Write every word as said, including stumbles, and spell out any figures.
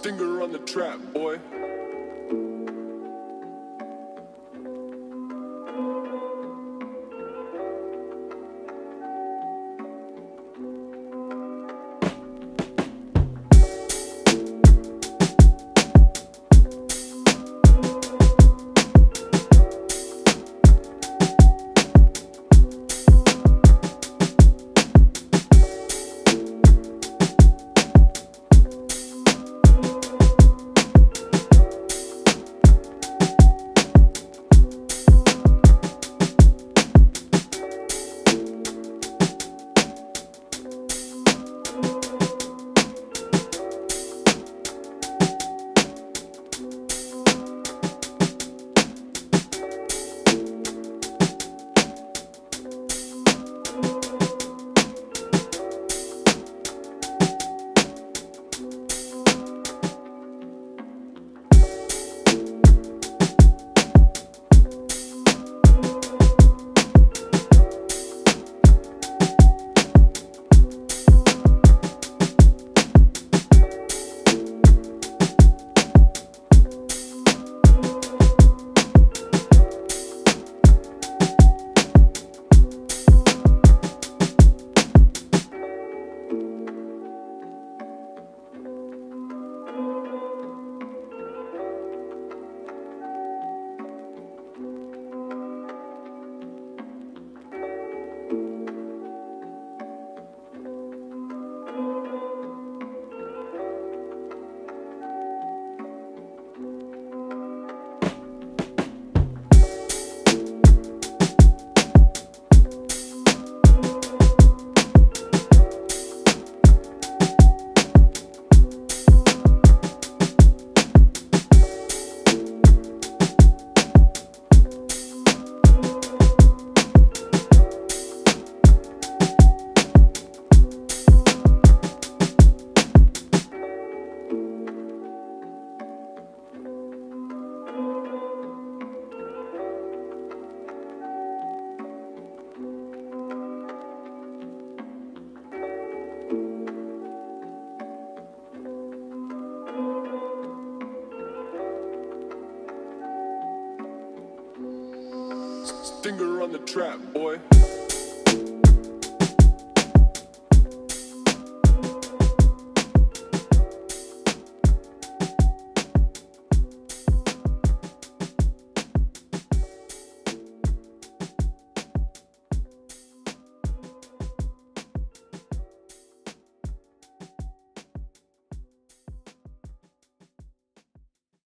Stinger on the trap, boy. Stinger on the trap, boy.